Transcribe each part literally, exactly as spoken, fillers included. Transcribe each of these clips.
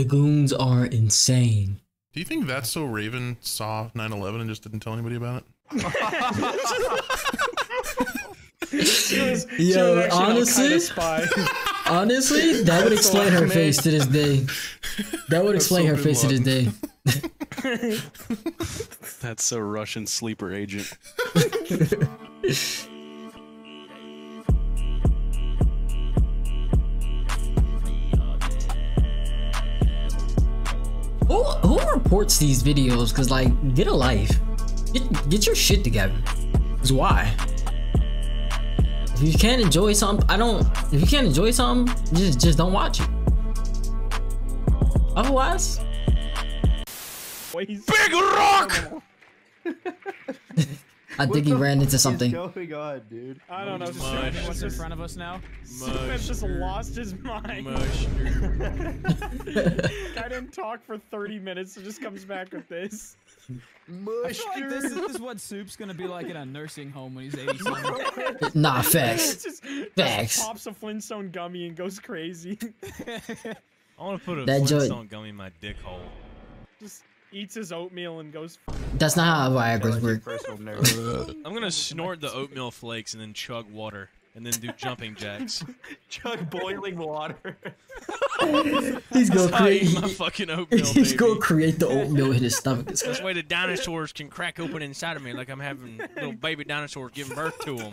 The goons are insane. Do you think that's so Raven saw nine eleven and just didn't tell anybody about it? She was, Yo, she was honestly, spy. honestly, that would explain her face to this day. That would explain so her face one. to this day. That's so Russian sleeper agent. who, who reports these videos? Because, like, get a life. Get, get your shit together. Because why? If you can't enjoy something, I don't. If you can't enjoy something, just just don't watch it. Otherwise, Wait, big rock. I think he ran into something. What's going on, dude? I don't know. What's in front of us now? Soup's just lost his mind. I didn't talk for thirty minutes. So just comes back with this. I feel like this, is, this is what Soup's gonna be like in a nursing home when he's eighty-seven. Nah, facts. Just, facts. Just pops a Flintstone gummy and goes crazy. I wanna put a that Flintstone gummy in my dick hole. Just eats his oatmeal and goes. That's not how Viagra's work. I'm gonna snort the oatmeal flakes and then chug water and then do jumping jacks. Chug boiling water. He's gonna create my fucking oatmeal. He's baby. gonna create the oatmeal in his stomach. This way the dinosaurs can crack open inside of me, like I'm having little baby dinosaurs giving birth to them.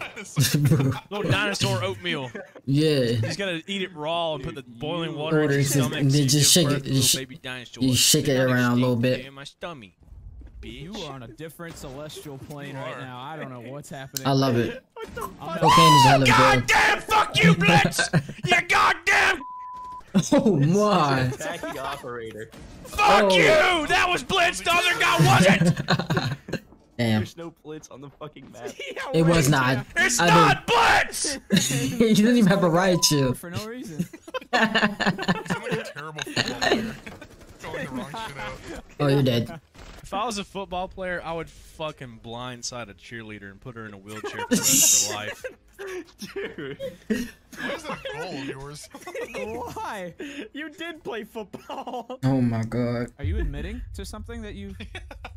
Little dinosaur oatmeal. Yeah. He's gotta eat it raw and put the boiling water in his stomach. And then just shake it. You shake it around a little bit. In my stomach. Bitch. You are on a different celestial plane right now. I don't know what's happening. I love it. What the fuck? Oh, goddamn! Fuck you, Blitz! You goddamn! Oh my! Attacking operator. Fuck oh. you! That was Blitz. The other guy wasn't. Damn. There's no Blitz on the fucking map. Yeah, it was not. It's I not Blitz. You didn't even have a riot shield. For no reason. Somebody terrible football player. Throwing the wrong shit out. Oh, you're dead. If I was a football player, I would fucking blindside a cheerleader and put her in a wheelchair for the rest of her life. Dude. Why is that a goal of yours? Why? You did play football. Oh my god. Are you admitting to something that you...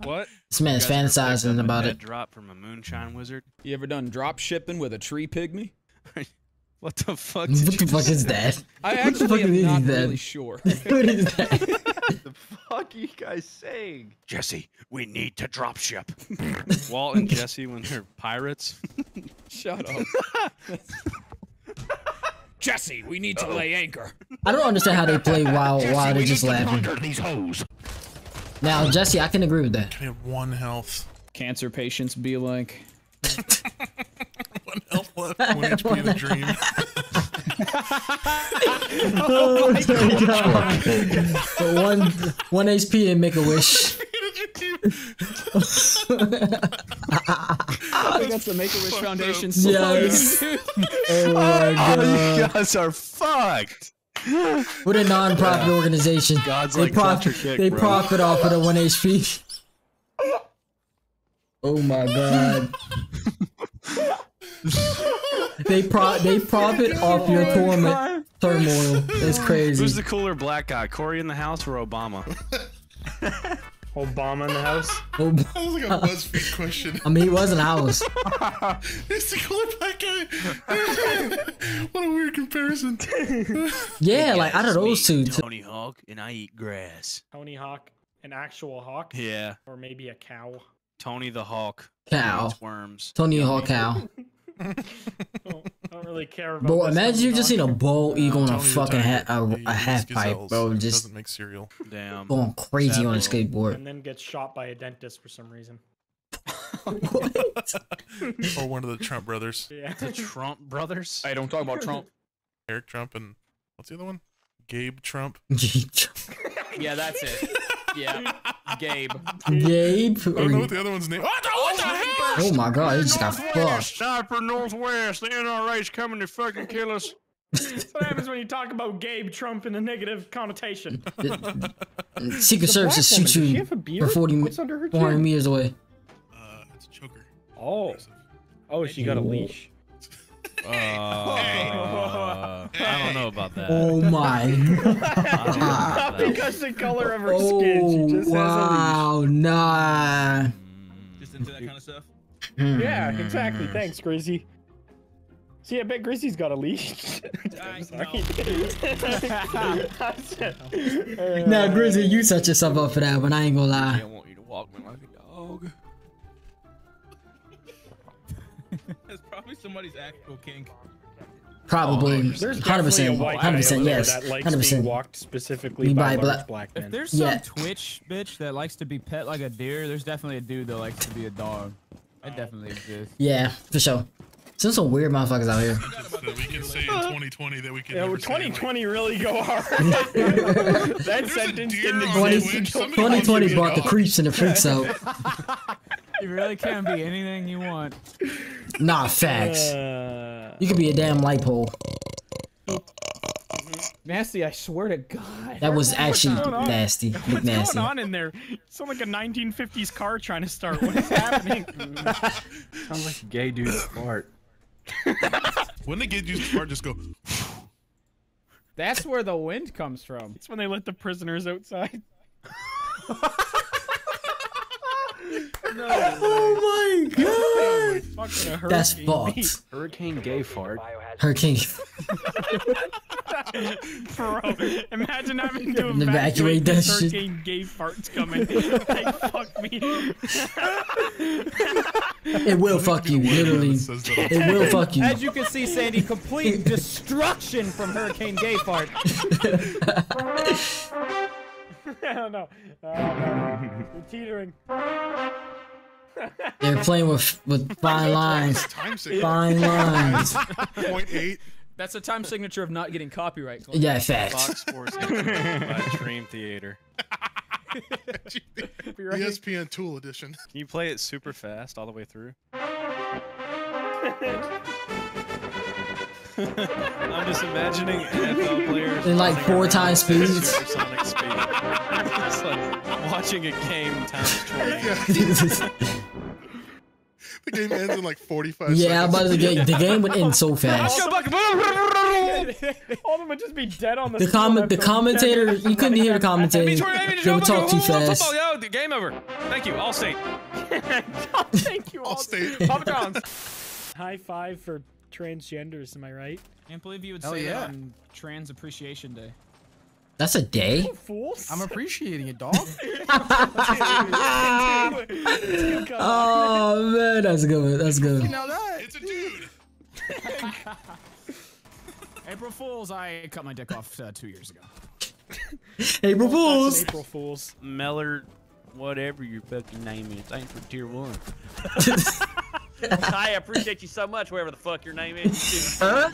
What? This man's fantasizing about it. Drop from a moonshine wizard. You ever done drop shipping with a tree pygmy? What the fuck? What the fuck is that? I actually am not really sure. What is that? What the fuck are you guys saying? Jesse, we need to drop ship. Walt and Jesse when they're pirates. Shut up. Jesse, we need uh -oh. to lay anchor. I don't understand how they play while Jesse, while they're just laughing. These hoes. Now, Jesse, I can agree with that. I have one health. Cancer patients be like. One health left. One H P of the dream. Oh my god. But one, one H P and make a wish. I got the Make a Wish Foundation. Yes. Oh my god. Oh, you guys are fucked. What a non-profit yeah. organization. God's they like profit, kick, they profit off of the one H P. Oh my god. They pro they profit off your torment turmoil. It's crazy. Who's the cooler black guy? Corey in the house or Obama? Obama in the house. Ob that was like a BuzzFeed question. I mean, he was in the house. It's the cooler black guy. What a weird comparison. Yeah, like out of those two. Tony Hawk and I eat grass. Tony Hawk, an actual hawk. Yeah. Or maybe a cow. Tony the Hawk. Cow. Worms. Tony Hawk cow. I don't really care about. But imagine you just seen a bald eagle on a fucking hat, a, a half pipe, bro. Just doesn't make cereal. Damn. Going crazy on a skateboard. And then gets shot by a dentist for some reason. What? Or one of the Trump brothers. Yeah. The Trump brothers? Hey, don't talk about Trump. Eric Trump and what's the other one? Gabe Trump. Yeah, that's it. Yeah. Gabe. Gabe? I don't know what the other one's name. What the, what the hell? Oh my god, he just got fucked. Sniper Northwest, the N R A's coming to fucking kill us. That's what happens when you talk about Gabe Trump in a negative connotation. The, the Secret Service shoots you for forty meters away. Uh, it's a choker. Oh. Oh, she got a leash. Hey, uh, hey. Uh, hey. I don't know about that. Oh my! Not because the color of her oh, skin. She just wow, has a leash. Nah. Just into that kind of stuff. Yeah, exactly. Thanks, Grizzy. See, I bet Grizzy's got a leash. I'm sorry. Now, Grizzy, you set yourself up for that one. I ain't gonna lie. I want you to walk me like a dog. That's probably somebody's actual kink. Probably. There's one hundred percent. one hundred percent, yes. That likes one hundred percent. Being walked specifically by, by black, black men. If there's some yeah. Twitch bitch that likes to be pet like a deer, there's definitely a dude that likes to be a dog. That definitely exists. Yeah, for sure. There's some weird motherfuckers out here. That we can say in twenty twenty that we can. Yeah, never twenty twenty say, like, really go hard. That sentence didn't exist. twenty twenty brought the creeps and the freaks out. You really can be anything you want. Nah, facts. Uh, you could be a damn light pole. Nasty, I swear to God. That was actually nasty. What's nasty. going on in there? Sounds like a nineteen fifties car trying to start. What is happening? Sounds like a gay dude's fart. Wouldn't a gay dude's fart just go? That's where the wind comes from. It's when they let the prisoners outside. No, oh my God! Fucking that's fucked. Hurricane gay fart. Hurricane. Bro, imagine having to evacuate that shit. Hurricane gay farts coming. Like, fuck me. It will fuck you, literally. It will fuck you. As you can see, Sandy, complete destruction from Hurricane gay fart. I don't know. I don't know. You're teetering. They're playing with with fine lines. Fine lines. point eight. That's a time signature of not getting copyright. Close. Yeah, facts. Fox Sports by Dream Theater. E S P N Tool Edition. Can you play it super fast all the way through? I'm just imagining N F L players in like four times speeds. Sonic speed. It's like watching a game times twenty. Yeah. The game ends in like forty-five yeah, seconds. Yeah, but the game, the game would end so fast. All of them would just be dead on the The, com the commentator, you couldn't hear the commentator. They would talk too fast. Yo, game over. Thank you, Allstate. Thank you, Allstate. Allstate. High five for transgenders, am I right? I can't believe you would Hell say yeah. that on Trans Appreciation Day. That's a day? Oh, fools. I'm appreciating it, dog. Oh, man, that's good. That's good. You know that? It's a dude. April Fools, I cut my dick off uh, two years ago. April Fools. April Fools. Mellor, whatever your fucking name is. Thanks for tier one. I appreciate you so much, wherever the fuck your name is. Huh?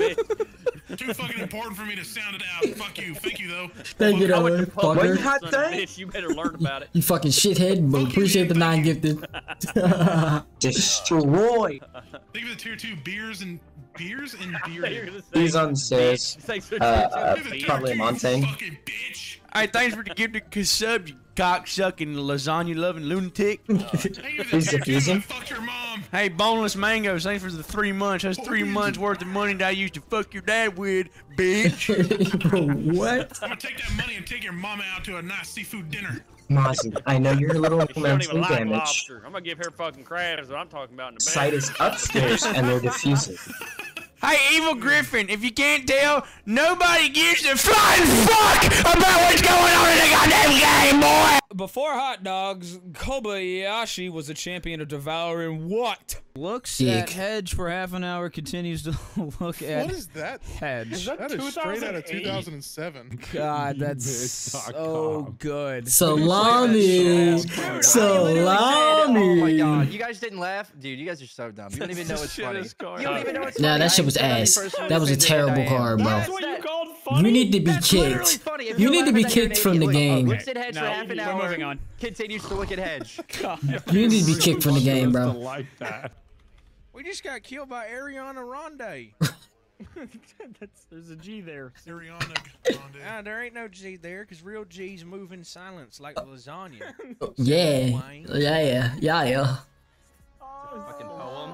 Too fucking important for me to sound it out. Fuck you. Thank you, though. Thank you, though. Fucker. Hot bitch, you better learn about it. You fucking shithead, but appreciate the nine gifted. Destroy. Think of the tier two beers and beers and beers. He's on stage. Uh, probably a mountain. Fucking bitch. All right, thanks for the gift of sub, you cocksucking, lasagna-loving lunatic. He's accusing. Fuck your mom. Hey, boneless mangoes, thanks for the three months. That's three months worth of money that I used to fuck your dad with, bitch. Bro, what? I'm gonna take that money and take your mama out to a nice seafood dinner. Mozzie, I know you're a little mentally damaged. Lobster. I'm gonna give her fucking crabs what I'm talking about in the back. Site is upstairs and they're diffusive. Hey, Evil Griffin, if you can't tell, nobody gives a flying fuck about what's going on in the goddamn game, boy! Before hot dogs, Kobayashi was a champion of devouring what? Looks Dick. At hedge for half an hour, continues to look at What is that? Hedge. Is that, that is straight out of two thousand seven. God, that's so good. Salami! Salami! Oh my God, you guys didn't laugh? Dude, you guys are so dumb. You don't even know what's funny. You don't even know what's funny. Nah, that shit was ass. That was a terrible card, bro. You need to be kicked. You need to be kicked from the game. Looks at hedge for half an hour. Moving on. Continues to look at hedge. You need to be kicked from the game, bro. We just got killed by Ariana Ronde. That's, there's a G there. Ariana Ronde. Ah, there ain't no G there, cause real G's move in silence like lasagna. Yeah. Yeah, yeah, yeah, yeah. Oh, fucking poem.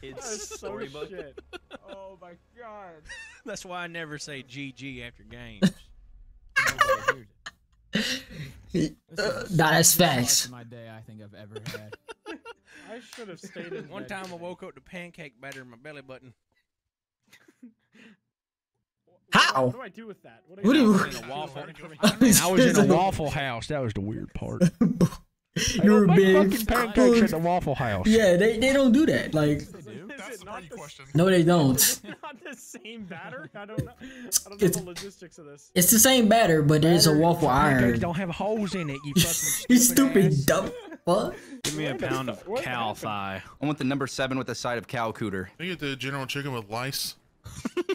kids' storybook. So oh my god. That's why I never say G G after games. Uh, that is facts. My day I think I've ever had. I should have stayed in one time today. I woke up to pancake batter in my belly button. How? What do I do with that? What do I do? I was in a waffle, I was in a waffle house. That was the weird part. You were big fucking pancakes at the Waffle House. Yeah, they they don't do that. Like, that's the party question. No, they don't. It's not the same batter. I don't know. I don't know the logistics of this. It's the same batter, but there's a waffle iron. Don't have holes in it. You fucking stupid dumb. What? Give me a pound of cow thigh. I want the number seven with a side of cow cooter. Can you get the general chicken with lice? Did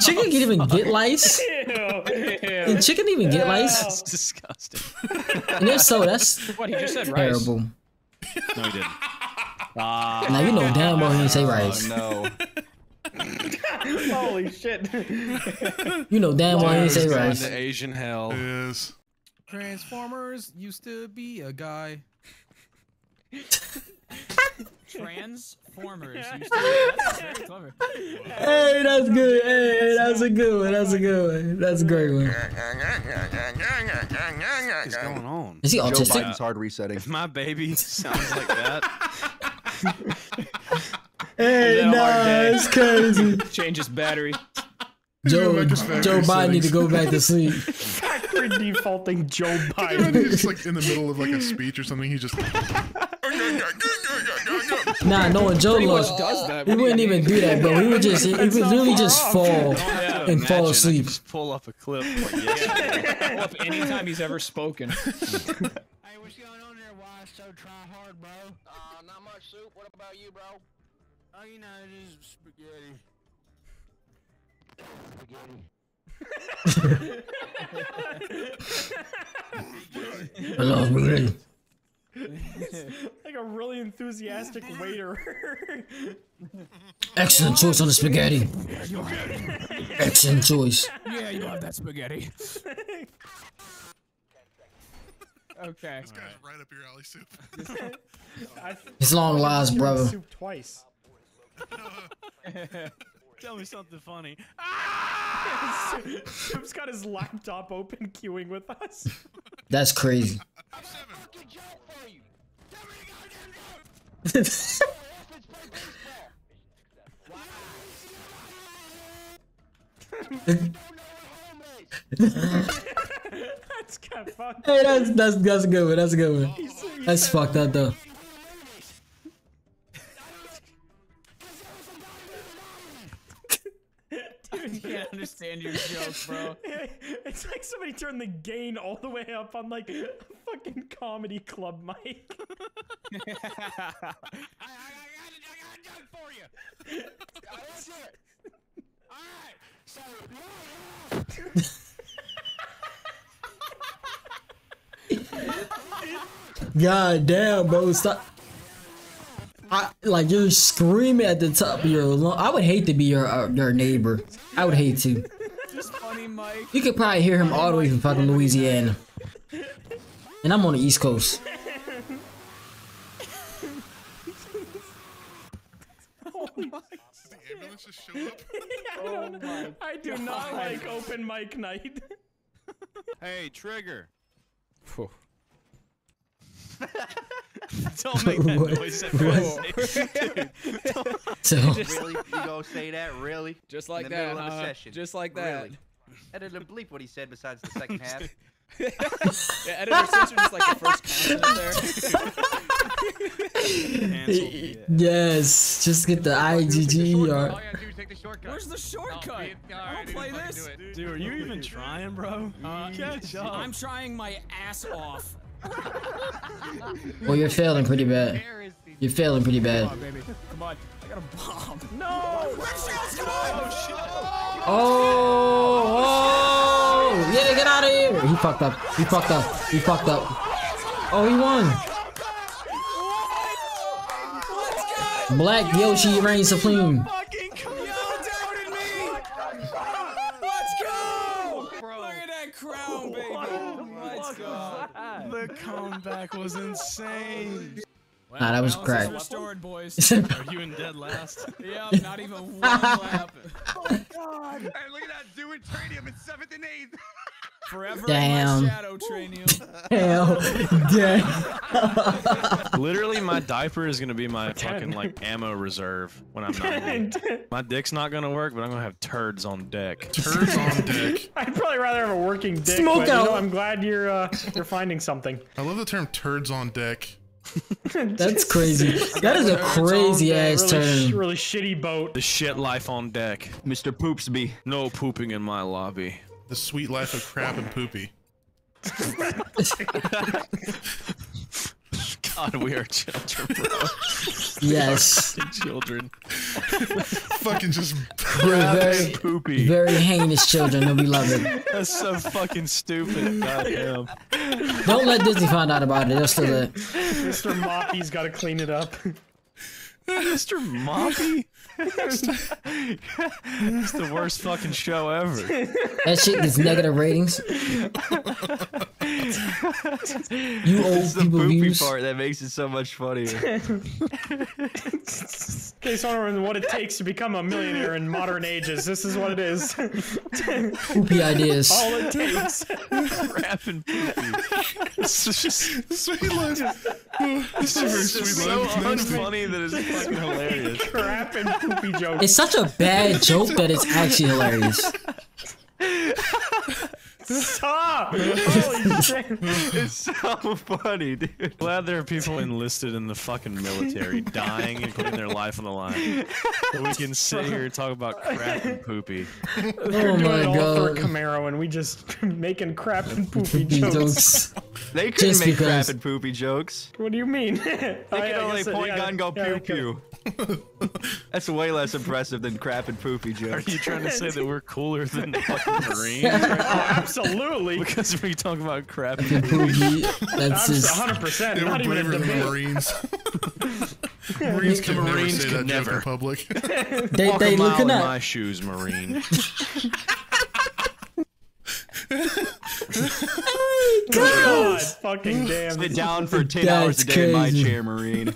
chicken even get lice? Did chicken even get lice? That's disgusting. And if so, that's what he just said, terrible. Rice. No, he didn't. Uh, now you know damn well he didn't say rice. Oh, no. Holy shit. You know damn well he didn't say rice. The Asian hell. Is. Transformers used to be a guy. Transformers. That's very clever. Hey, that's good. Hey, that's a good one. That's a good one. That's a great one. What's going on? Is he autistic? Joe Biden's hard resetting. If my baby sounds like that. Hey, no, it's crazy. Change his battery. Joe, Joe Biden settings. Need to go back to sleep. Factory defaulting Joe Biden. He's just like in the middle of like a speech or something. He's just like... Nah, no one Joe lost. We wouldn't even do that, bro. We would just, it would literally just fall and fall asleep. Just pull up a clip. Like, yeah, pull up any time he's ever spoken. Hey, what's going on there? Why so try hard, bro? Uh, not much, Soup. What about you, bro? Oh, you know, just spaghetti. Spaghetti. I love spaghetti. Like a really enthusiastic waiter. Excellent choice on the spaghetti. Excellent choice. Yeah, you have that spaghetti. Okay. This guy's right up your alley, Soup. It's long lies, brother. Soup twice. Tell me something funny. Ah! Soup's got his laptop open, queuing with us. That's crazy. I'm seven. That's kind of fucked. Hey, that's that's that's a good one. That's a good one. That's fucked up though. Dude, you can't understand your jokes, bro. It's like somebody turned the gain all the way up on like a fucking comedy club mic. I, I, I, got a joke for you. I want to do it. All right. So, no, no. God damn, bro. Stop. I, like you're screaming at the top of your lung. I would hate to be your uh, your neighbor. I would hate to. Just funny, Mike. You could probably hear him all the way from fucking Louisiana. And I'm on the East Coast. The ambulance just showed up. Oh my! I do not like open mic night. Hey, Trigger. Whew. Don't make that what? Noise everyone. So really, you go say that really? Just like in the that. Middle of uh, a session. Just like that. Really. Editor bleep what he said besides the second half. Yeah, editor censored just like the first comment there. Yes, just get the I G G or. All you gotta do is take the shortcut. Where's the shortcut? No, I don't dude, play this. Do dude, are you even trying, bro? Uh, Catch up. I'm trying my ass off. Well, you're failing pretty bad. You're failing pretty bad. Come on, baby. Come on. I got a bomb. No! Red shells, come on! Oh! Oh! Yeah, get out of here! He fucked up. He fucked up. He fucked up. Oh, he won. Black Yoshi reigns supreme. Crown, baby. Let's go. The comeback was insane. Well, nah, that was correct. Restored, boys. Are you in dead last? Yeah, I'm not even one lap. Oh my god! Hey, look at that dude, Tranium in seventh and eighth. Forever damn. In my shadow, Tranium. Damn. Damn. Literally, my diaper is gonna be my fucking like ammo reserve when I'm not. My dick's not gonna work, but I'm gonna have turds on deck. Turds on deck. I'd probably rather have a working dick. Smoke but, out. You know, I'm glad you're uh, you're finding something. I love the term "turds on deck." That's crazy. That is a crazy ass turn. Really, sh really shitty boat. The shit life on deck. Mister Poopsby. No pooping in my lobby. The sweet life of crap and poopy. God, we are children, bro. Yes. Children. Fucking just crap very, and poopy. Very heinous children, and we love it. That's so fucking stupid. Goddamn. Don't let Disney find out about it. They'll still let. Mister Moppy's got to clean it up. Mister Moppy? It's the worst fucking show ever. That shit gets negative ratings. You old it's the people poopy views. Part that makes it so much funnier. Case on what it takes to become a millionaire in modern ages. This is what it is. Poopy ideas. All it takes. Crap and poopy. This is just sweet life. This is just so unfunny that it's fucking hilarious. Crap and poopy joke. It's such a bad joke that it's actually hilarious. Stop! Holy shit. It's so funny, dude. Glad there are people enlisted in the fucking military, dying and putting their life on the line. But we can sit here and talk about crap and poopy. Oh They're doing my all God. For a Camaro, and we just making crap and poopy jokes. They couldn't just make because. Crap and poopy jokes. What do you mean? They oh, can yeah, only point yeah, gun go yeah, pew yeah, pew. That's way less impressive than crap and poopy jokes. Are you trying to say that we're cooler than the fucking Marines? Absolutely. Because we talk about crap and poopy. That's just one hundred percent. They were not braver even than the Marines. Marines could Marines never say that never. Joke in public. They, Walk they a mile in up. My shoes, Marine. Oh God, fucking damn. Sit down for ten That's hours a day in my chair, Marine.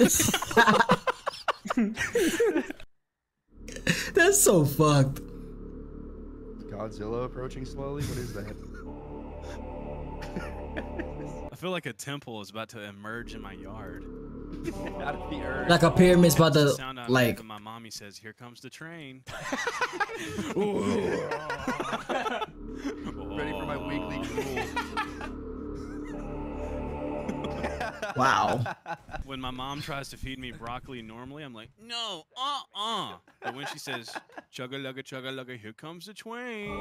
That's so fucked. Is Godzilla approaching slowly? What is that? I feel like a temple is about to emerge in my yard. Out of the earth. Like a pyramid's about to sound out like my mommy says, "Here comes the train." Ready for my weekly gruel. Wow. When my mom tries to feed me broccoli normally, I'm like, no, uh-uh. But when she says, chugga lugga chugga lugga, here comes the train.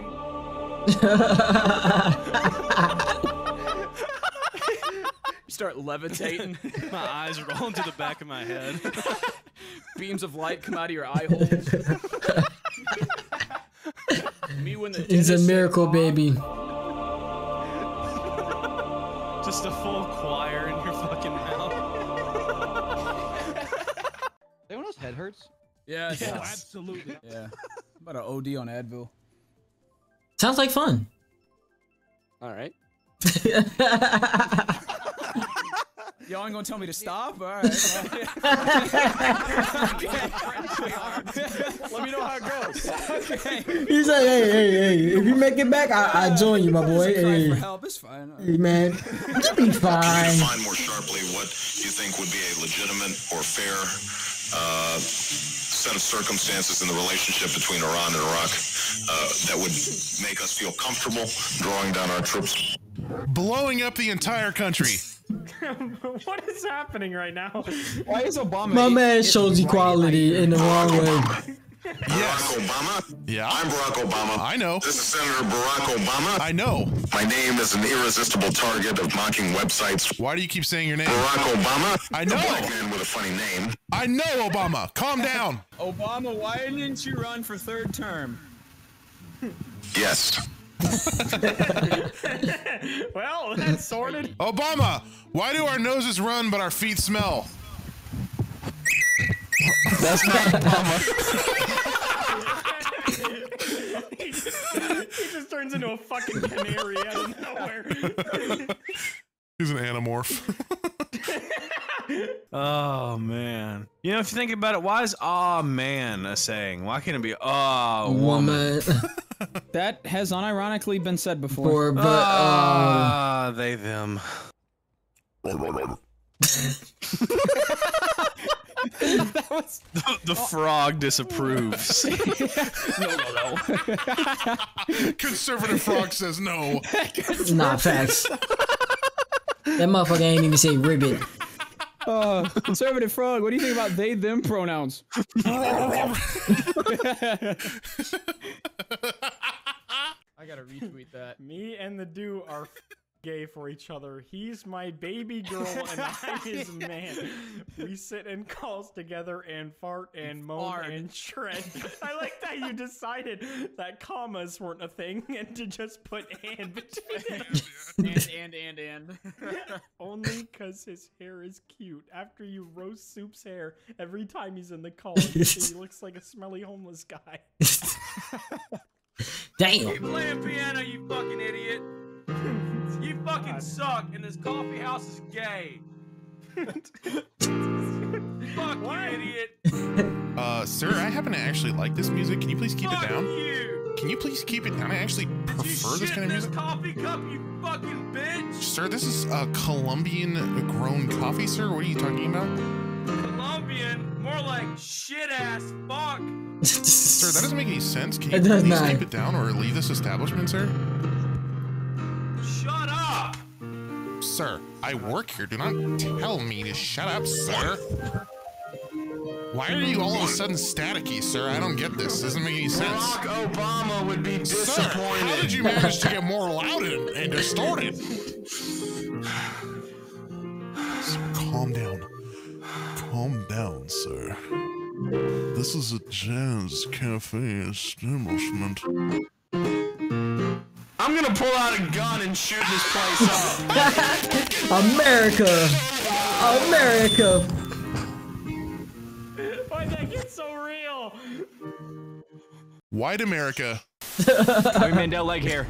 Start levitating. My eyes roll into the back of my head. Beams of light come out of your eye holes. Me when the it's a miracle, baby. Just a full choir in your fucking mouth. Anyone else head hurts? Yeah, yes. No, absolutely. Yeah. I'm about an O D on Advil. Sounds like fun. All right. Y'all ain't gonna tell me to stop? Alright. Let me know how it goes. Okay. He's like, hey, hey, hey, if you make it back, I I join you, my boy. Hey. For help. It's fine. Hey, man. You'll be fine. Can you define more sharply what you think would be a legitimate or fair uh, set of circumstances in the relationship between Iran and Iraq uh, that would make us feel comfortable drawing down our troops? Blowing up the entire country. What is happening right now? Why is Obama? My man shows equality in the wrong way. Yes. Barack Obama? Yeah. I'm Barack Obama. I know. This is Senator Barack Obama. I know. My name is an irresistible target of mocking websites. Why do you keep saying your name? Barack Obama? I know. A black man with a funny name. I know, Obama. Calm down. Obama, why didn't you run for third term? Yes. Well, that's sorted. Obama, why do our noses run but our feet smell? That's not Obama. he, just, he just turns into a fucking canary out of nowhere. He's an anamorph. Oh man. You know, if you think about it, why is "ah man" a saying? Why can't it be "ah woman"? That has unironically been said before. Or, but, uh, uh, they them. That was... the, the oh. frog disapproves. No, no, no. Conservative frog says no. Nah, facts. That motherfucker ain't even say ribbit. Uh, conservative frog, what do you think about they them pronouns? I gotta retweet that. Me and the do are gay for each other. He's my baby girl and I'm his man. We sit in calls together and fart and moan fart. and shred. I like that you decided that commas weren't a thing and to just put "and" between it. And, and, and, and. Only because his hair is cute. After you roast Soup's hair every time he's in the call, he looks like a smelly homeless guy. Damn. Keep playing piano, you fucking idiot. You fucking God. suck, and this coffee house is gay. Fuck what? you, idiot. Uh, sir, I happen to actually like this music. Can you please keep Fuck it down? You. Can you please keep it down? I actually prefer this kind of music. This coffee cup, you fucking bitch. Sir, this is a uh, Colombian-grown coffee, sir. What are you talking about? Colombian, more like shit-ass fuck. Sir, that doesn't make any sense. Can you it please keep it down or leave this establishment, sir? Shut up! Sir, I work here. Do not tell me to shut up, sir. Why are you all of a sudden staticky, sir? I don't get this. Doesn't make any sense. Barack Obama would be disappointed. Sir, how did you manage to get more loud and, and distorted? Sir, calm down. Calm down, sir. This is a jazz cafe establishment. I'm gonna pull out a gun and shoot this place up. America! America! Why'd that get so real? White America. Howie Mandel leg hair.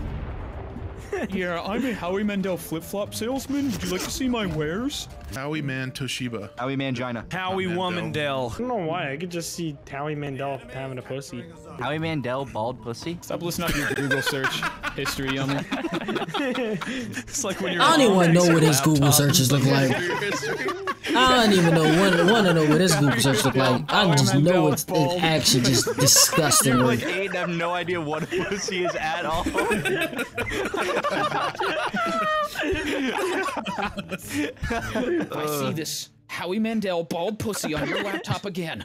Yeah, I'm a Howie Mandel flip-flop salesman. Would you like to see my wares? Howie Man Toshiba. Howie Mangina. Howie Womandel. I don't know why, I could just see Howie Mandel having a pussy. Howie Mandel bald pussy? Stop listening to your Google search history, yummy. It's like when you're I don't even know what his Google searches look like. I don't even know want, want to know what his Google search look like. I just know it's it actually just disgusting. You're like eight and I have no idea what a pussy is at all. I see this Howie Mandel bald pussy on your laptop again.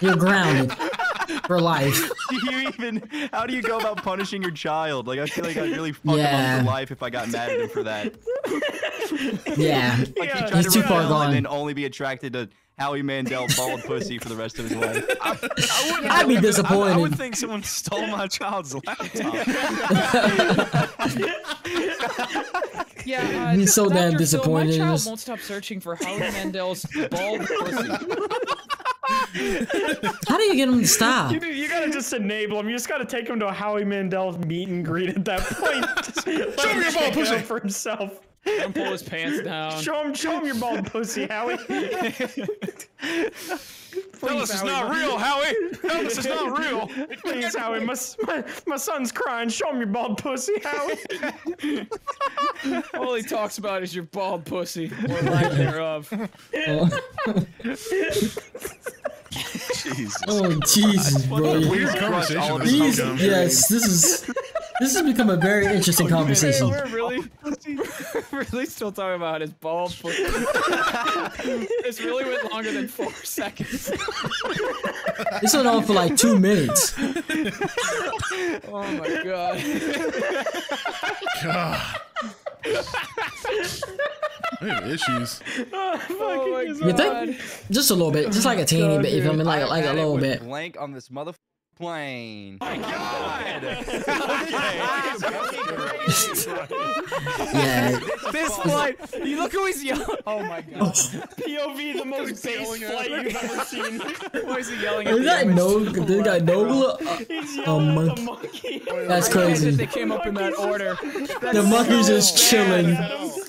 You're grounded for life. Do you even? How do you go about punishing your child? Like I feel like I'd really fuck yeah. him up for life if I got mad at him for that. Yeah, like yeah. He he's to too far gone. And then only be attracted to Howie Mandel bald pussy for the rest of his life. I, I I'd be disappointed. I, I would think someone stole my child's laptop. Yeah, uh, he's so Doctor damn disappointed. Phil, my child won't stop searching for Howie Mandel's bald pussy. How do you get him to stop? You, you gotta just enable him. You just gotta take him to a Howie Mandel meet and greet at that point. Just show him your bald pussy for himself. Let him pull his pants down. Show him, show him your bald pussy, Howie. Tell us it's not real, Howie. Tell us it's not real. Please, Howie, my, my, my son's crying. Show him your bald pussy, Howie. All he talks about is your bald pussy, or lack thereof. Oh. Jesus. Oh, Jesus, bro. Weird conversation. These, yes, this is... This has become a very interesting oh, conversation. Man, we're really, we're really still talking about his bald foot. This really went longer than four seconds. This went on for like two minutes. Oh my god. God. I have issues. Oh, oh you think? Just a little bit, just like a teeny god, bit. Dude. If I mean, like like a little bit. Blank on this motherfucker. Plane. Oh my god! Yeah. This flight. You look who he's yelling. Oh my god. P O V, the most base flight you've ever seen. Why is he yelling at? Is that no? They got no. He's yelling at the monkey. That's crazy. They came up in that order. The monkey's just chilling,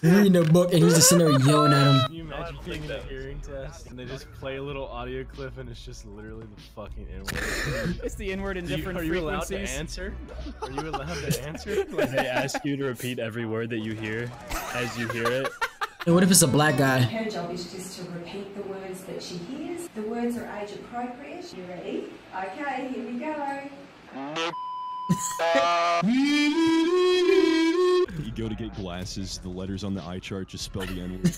reading a book, and he's just sitting there yelling at him. imagine being in a hearing test and they just play a little audio clip and it's just literally the fucking N-word. It's the N-word in different frequencies. Are you allowed to answer? Are you allowed to answer? Like, they ask you to repeat every word that you hear as you hear it. And what if it's a black guy? Her job is just to repeat the words that she hears. The words are age appropriate. You ready? Okay, here we go. You go to get glasses, the letters on the eye chart just spell the N-word.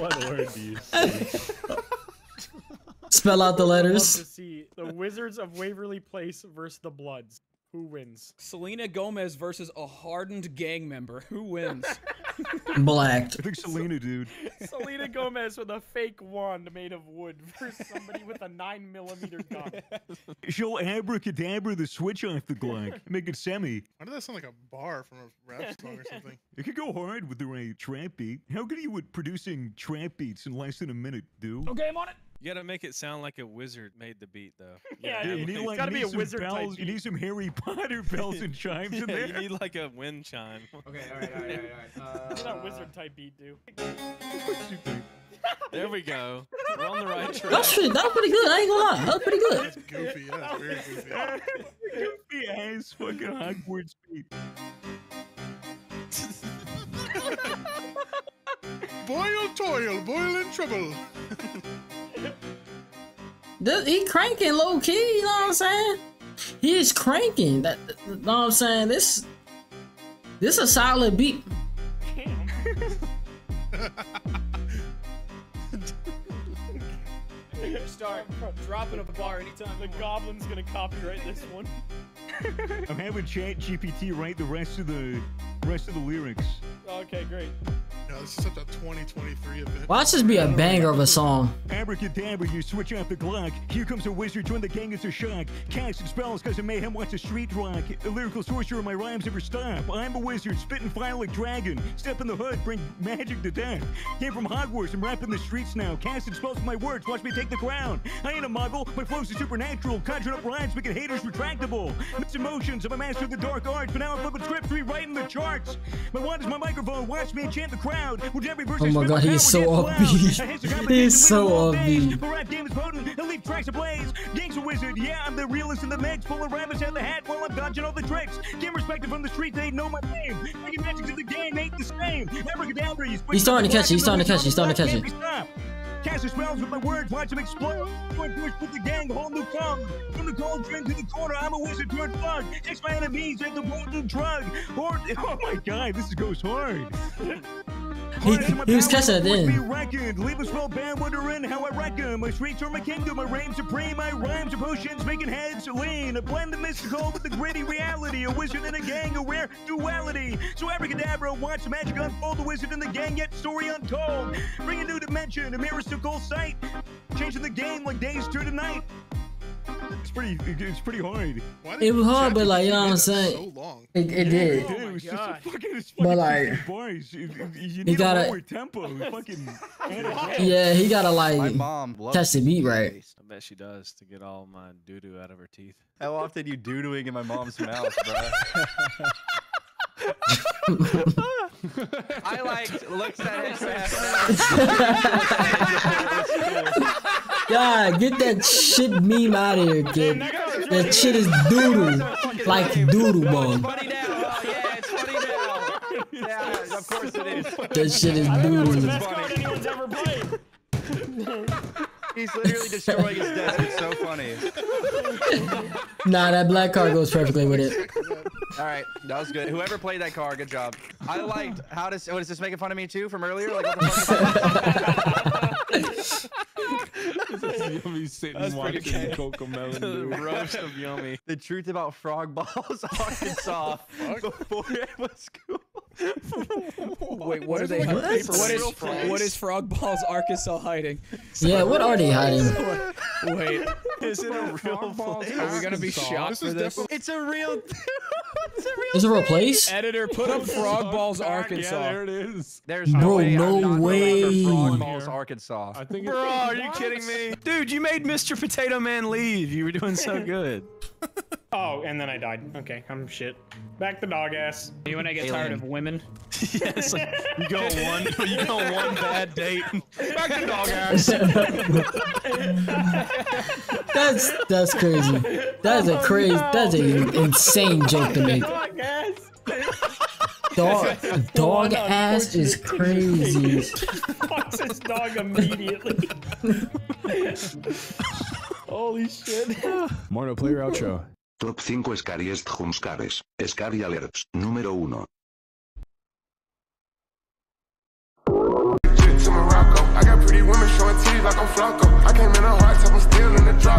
What word do you say? Spell out the letters. I love to see the Wizards of Waverly Place versus the Bloods. Who wins? Selena Gomez versus a hardened gang member. Who wins? Blacked. I think Selena, dude. Selena Gomez with a fake wand made of wood versus somebody with a nine millimeter gun. She'll abracadabra the switch off the Glock, make it semi. Why does that sound like a bar from a rap song or something? It could go hard with the right trap beat. How good are you at producing trap beats in less than a minute, dude? Okay, I'm on it. You gotta make it sound like a wizard made the beat, though. Yeah, yeah, you need, like, gotta you need be a wizard bells, type. You need some Harry Potter bells and chimes in there. You need like a wind chime. Okay, all right, all right, all right. All right. Uh, that wizard type beat, dude. There we go. We're on the right track. That shit, that was pretty good. I ain't gonna lie. That was pretty good. That's goofy. That's very goofy. Goofy ass fucking Hogwarts beat. Boil, toil, boil in trouble. He cranking low key, you know what I'm saying? He is cranking. That, you know what I'm saying? This, this a solid beat. Start dropping a bar anytime. The Goblin's gonna copyright this one. I'm having Chat G P T write the rest of the rest of the lyrics. Okay, great. No, this is such a twenty twenty-three event. Watch this be a banger of a song. Abracadabra, you switch off the Glock. Here comes a wizard, join the gang, it's a shock. Cast and spells, cause a mayhem, watch the street rock. A lyrical sorcerer, my rhymes never stop. I'm a wizard, spit and fire like dragon. Step in the hood, bring magic to death. Came from Hogwarts, I'm rapping the streets now. Cast and spells with my words, watch me take the crown. I ain't a muggle, my flows are supernatural. Conjured up rhymes, making haters retractable. Mixed emotions, I'm a master of the dark arts. But now I'm flipping scripts, rewriting the charts. My wand is my microphone, watch me enchant the crowd. Oh my god, he's so upbeat. He's so upbeat. Yeah, I'm the realist in the mix. Full of rabbits and the hat while I'm dodging all the tricks. Game respected from the street, they know my name. Making magic to the game ain't the same. He's starting to catch it, he's starting to catch it, he's starting to catch it. Casting spells with my words, watch them explode. Push, push, put the gang, hold the tongue. From the cold drink to the corner, I'm a wizard, good thug. Takes my enemies, take the golden drug. Or, oh my god, this goes hard. He, he was catching it in. Leave us well banned, wondering how I reckon. My streets are my kingdom, my reign supreme. My rhymes are potions, making heads lean. I blend the mystical with the gritty reality. A wizard and a gang, a rare duality. So abracadabra, watch the magic unfold. The wizard and the gang, yet story untold. Bring a new dimension, a mystical sight. Changing the game like days to the night. It's pretty, it's pretty hard. It was hard, but like, you know what I'm saying? So long. It, it did. Oh it was just a fucking, just fucking but like, bars. You, you, you need he got a tempo. Fucking yeah, he gotta like my mom touch the beat right. I bet she does to get all my doo doo out of her teeth. How often you doo dooing in my mom's mouth, bro? I like looks at his ass. God, get that shit meme out of here, kid. That shit is doodle, like doodle bug. That shit is doodle. He's literally destroying his desk. It's so funny. Nah, that black card goes perfectly with it. All right, that was good. Whoever played that card, good job. I liked. How does? What is this making fun of me too from earlier? Like what the fuck? Yummy sitting that's watching the Coco Melon the roast of Yummy. The truth about Frog Balls, Arkansas. Before it was cool. Wait, what, what are they? Like what, is, what is Frog Balls, Arkansas hiding? Yeah, what are they hiding? Wait, is it a real place? Are we gonna be shocked for this? It's a real. It's a real, it's a real place. Editor, put up Frog Balls, Arkansas. Yeah, there it is. There's no bro, way. No I'm way. Frog Balls, Arkansas. I think bro, are you kidding me? Dude, you made Mister Potato Man leave. You were doing so good. Oh, and then I died. Okay, I'm shit. Back the dog ass. You when I get Alien. Tired of women? Yes. Like, you go one. You go one bad date. Back the dog ass. that's that's crazy. That's a crazy. That's an insane joke to make. Dog ass. Dog, dog ass is crazy. Fucks his dog immediately. Holy shit. Morno, player outro. Top cinco Scariest Jumpscares. Scary Alerts. Número uno. I got pretty women showing titties like I'm Flocko. I came in a hot top, I'm still in the drop.